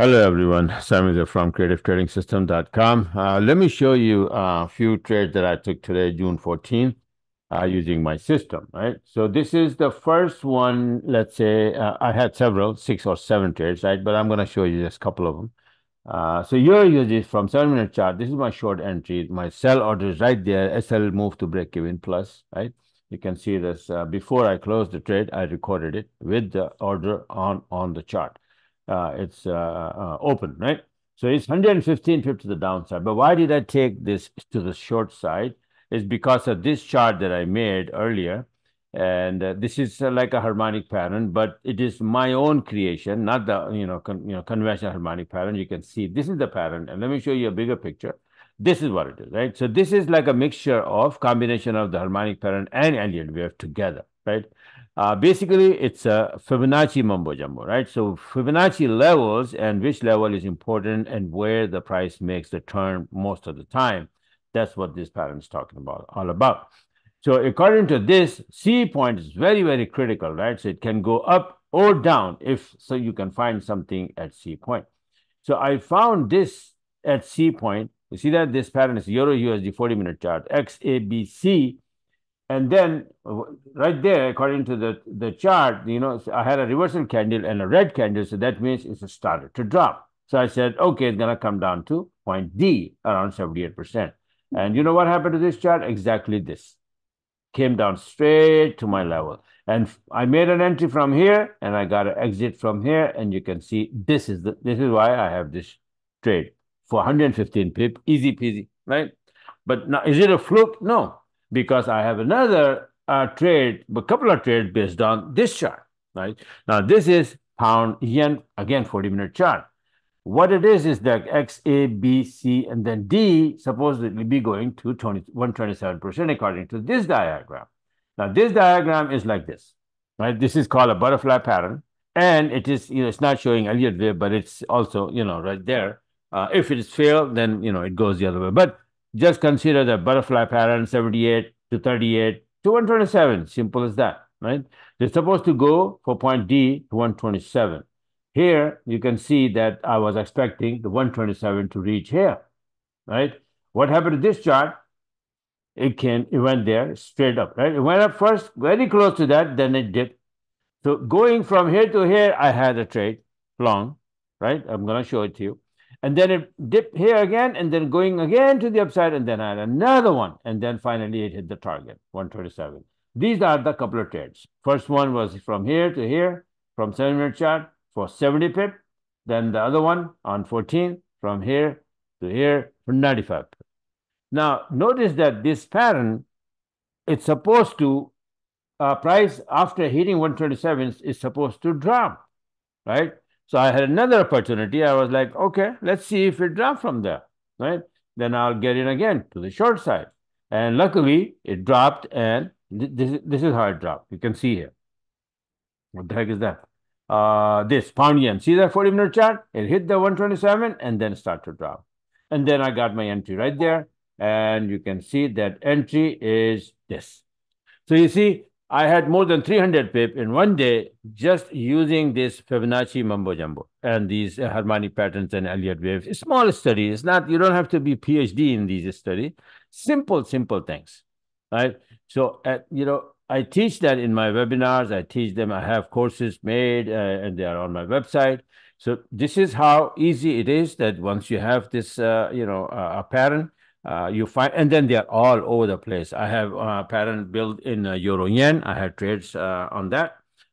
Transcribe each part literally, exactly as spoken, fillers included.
Hello everyone, Sam is here from creative trading system dot com. Uh, let me show you a few trades that I took today, June fourteenth, uh, using my system, right? So this is the first one. Let's say uh, I had several, six or seven trades, right? But I'm going to show you just a couple of them. Uh, so E U R U S D is from seven minute chart. This is my short entry. My sell order is right there. S L move to break even plus, right? You can see this. Uh, before I closed the trade, I recorded it with the order on, on the chart. Uh, it's uh, uh, open, right? So it's one hundred fifteen pips to the downside. But why did I take this to the short side? It's because of this chart that I made earlier. And uh, this is uh, like a harmonic pattern, but it is my own creation, not the you know, con you know conventional harmonic pattern. You can see this is the pattern. And let me show you a bigger picture. This is what it is, right? So this is like a mixture of combination of the harmonic pattern and Elliott Wave together, right? Uh, basically, it's a Fibonacci mumbo jumbo, right? So Fibonacci levels and which level is important and where the price makes the turn most of the time. That's what this pattern is talking about, all about. So according to this, C point is very, very critical, right? So it can go up or down if so you can find something at C point. So I found this at C point. You see that this pattern is E U R U S D forty minute chart, X A B C. And then right there, according to the, the chart, you know, I had a reversal candle and a red candle. So that means it's started to drop. So I said, okay, it's going to come down to point D around seventy-eight percent. And you know what happened to this chart? Exactly this. Came down straight to my level. And I made an entry from here and I got an exit from here. And you can see this is, the, this is why I have this trade for one hundred fifteen pip, easy peasy, right? But now, is it a fluke? No. Because I have another uh, trade, a couple of trades based on this chart, right? Now, this is pound yen, again, forty minute chart. What it is is that X, A, B, C, and then D supposedly be going to one hundred twenty-seven percent according to this diagram. Now, this diagram is like this, right? This is called a butterfly pattern. And it is, you know, it's not showing Elliott Wave, but it's also, you know, right there. Uh, if it is failed, then, you know, it goes the other way. But just consider the butterfly pattern, seventy-eight to thirty-eight to one twenty-seven, simple as that, right? They're supposed to go for point D to one twenty-seven. Here, you can see that I was expecting the one twenty-seven to reach here, right? What happened to this chart? It came, it went there straight up, right? It went up first, very close to that, then it dipped. So going from here to here, I had a trade, long, right? I'm going to show it to you. And then it dipped here again, and then going again to the upside, and then I had another one. And then finally it hit the target, one twenty-seven. These are the couple of trades. First one was from here to here, from seven minute chart for seventy pip. Then the other one on fourteen, from here to here for ninety-five pip. Now, notice that this pattern, it's supposed to, uh, price after hitting one twenty-seven is supposed to drop, right? So I had another opportunity. I was like, okay, let's see if it dropped from there, right? Then I'll get in again to the short side. And luckily, it dropped, and th this, this is how it dropped. You can see here. What the heck is that? Uh, this, pound yen. See that forty minute chart? It hit the one twenty-seven and then started to drop. And then I got my entry right there. And you can see that entry is this. So you see, I had more than three hundred pip in one day just using this Fibonacci mumbo jumbo and these uh, harmonic patterns and Elliott Waves. It's small study. It's not, you don't have to be PhD in these studies. Simple, simple things, right? So, at, you know, I teach that in my webinars. I teach them. I have courses made uh, and they are on my website. So this is how easy it is that once you have this, uh, you know, uh, a pattern, Uh, you find, and then they are all over the place. I have a pattern built in uh, Euro Yen. I had trades uh, on that.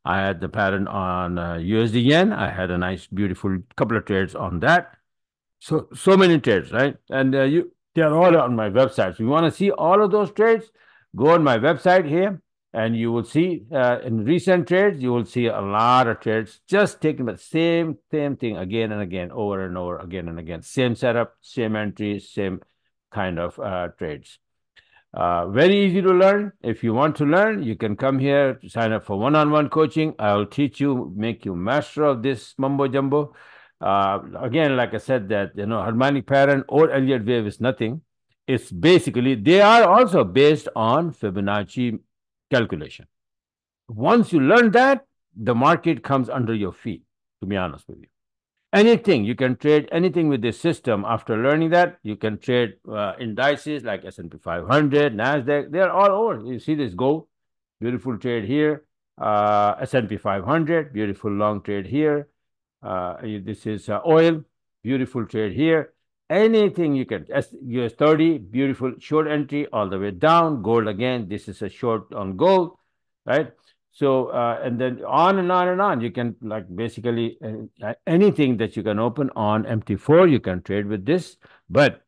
I had the pattern on uh, U S D Yen. I had a nice, beautiful couple of trades on that. So, so many trades, right? And uh, you, they are all on my website. So you want to see all of those trades? Go on my website here, and you will see uh, in recent trades, you will see a lot of trades just taking the same, same thing again and again, over and over, again and again. Same setup, same entry, same kind of uh, trades. Uh, very easy to learn. If you want to learn, you can come here, sign up for one-on-one coaching. I'll teach you, make you master of this mumbo jumbo. Uh, again, like I said, that, you know, harmonic pattern or Elliott Wave is nothing. It's basically, they are also based on Fibonacci calculation. Once you learn that, the market comes under your feet, to be honest with you. anything. You can trade anything with this system. After learning that, you can trade uh, indices like S and P five hundred, NASDAQ. They're all over. You see this gold, beautiful trade here. Uh, S and P five hundred, beautiful long trade here. Uh, this is uh, oil, beautiful trade here. Anything you can, U S thirty, beautiful short entry all the way down. Gold again, this is a short on gold, right? So, uh, and then on and on and on. You can like basically uh, anything that you can open on M T four, you can trade with this. But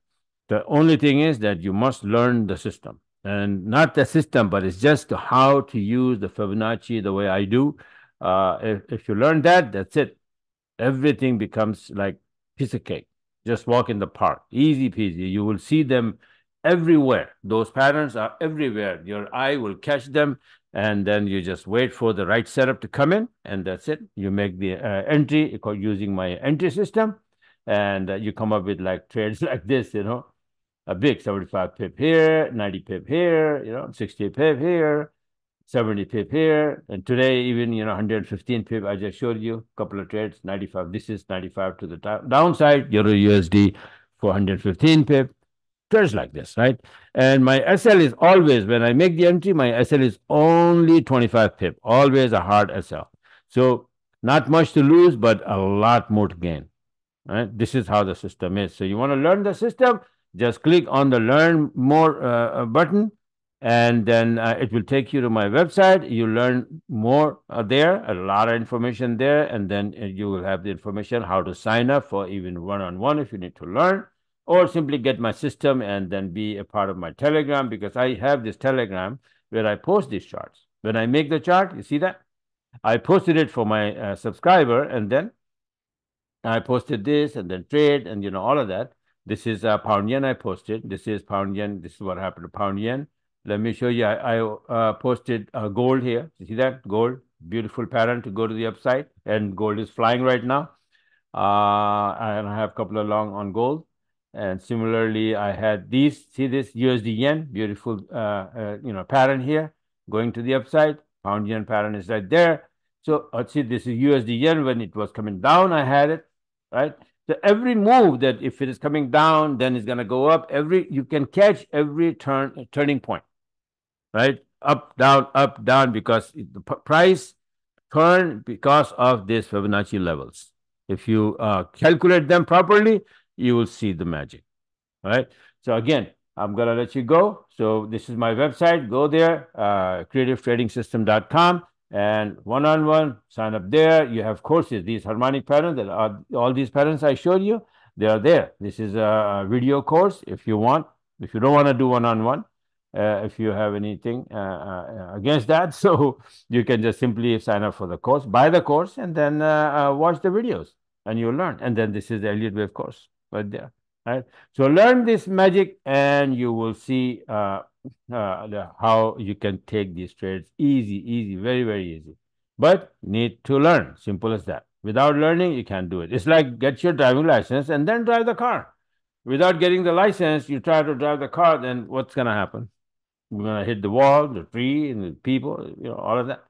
the only thing is that you must learn the system. And not the system, but it's just how to use the Fibonacci the way I do. Uh, if, if you learn that, that's it. Everything becomes like piece of cake. Just walk in the park. Easy peasy. You will see them everywhere. Those patterns are everywhere. Your eye will catch them. And then you just wait for the right setup to come in, and that's it. You make the uh, entry using my entry system, and uh, you come up with like trades like this, you know, a big seventy-five pip here, ninety pip here, you know, sixty pip here, seventy pip here. And today, even, you know, one hundred fifteen pip, I just showed you a couple of trades, ninety-five. This is ninety-five to the downside, E U R U S D for one hundred fifteen pip. Trades like this, right? And my S L is always, when I make the entry, my S L is only twenty-five pip, always a hard S L. So not much to lose, but a lot more to gain, right? This is how the system is. So you want to learn the system, just click on the learn more uh, button, and then uh, it will take you to my website. You learn more uh, there, a lot of information there, and then uh, you will have the information how to sign up for even one-on-one if you need to learn. Or simply get my system and then be a part of my Telegram, because I have this Telegram where I post these charts. When I make the chart, you see that? I posted it for my uh, subscriber, and then I posted this and then trade and, you know, all of that. This is uh, pound yen I posted. This is pound yen. This is what happened to pound yen. Let me show you. I, I uh, posted uh, gold here. You see that? Gold, beautiful pattern to go to the upside. And gold is flying right now. Uh, and I have a couple of long on gold. And similarly, I had these, see this U S D yen, beautiful, uh, uh, you know, pattern here, going to the upside. Pound yen pattern is right there. So let's see, this is U S D yen. When it was coming down, I had it, right? So every move that if it is coming down, then it's going to go up. Every, you can catch every turn, turning point, right? Up, down, up, down, because the price turned because of these Fibonacci levels. If you uh, calculate them properly, you will see the magic, all right? So again, I'm gonna let you go. So this is my website, go there, uh, creative trading system dot com, and one-on-one, sign up there. You have courses, these harmonic patterns, that are, all these patterns I showed you, they are there. This is a video course if you want. If you don't wanna do one-on-one, uh, if you have anything uh, uh, against that, so you can just simply sign up for the course, buy the course, and then uh, uh, watch the videos, and you'll learn. And then this is the Elliott Wave course. Right there, right? So learn this magic, and you will see uh, uh, the, how you can take these trades easy, easy, very, very easy. But need to learn, simple as that. Without learning, you can't do it. It's like get your driving license and then drive the car. Without getting the license, you try to drive the car, then what's going to happen? You're going to hit the wall, the tree, and the people, you know, all of that.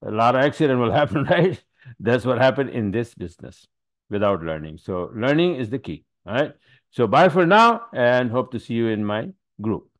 A lot of accident will happen, right? That's what happened in this business without learning. So learning is the key. All right. So bye for now, and hope to see you in my group.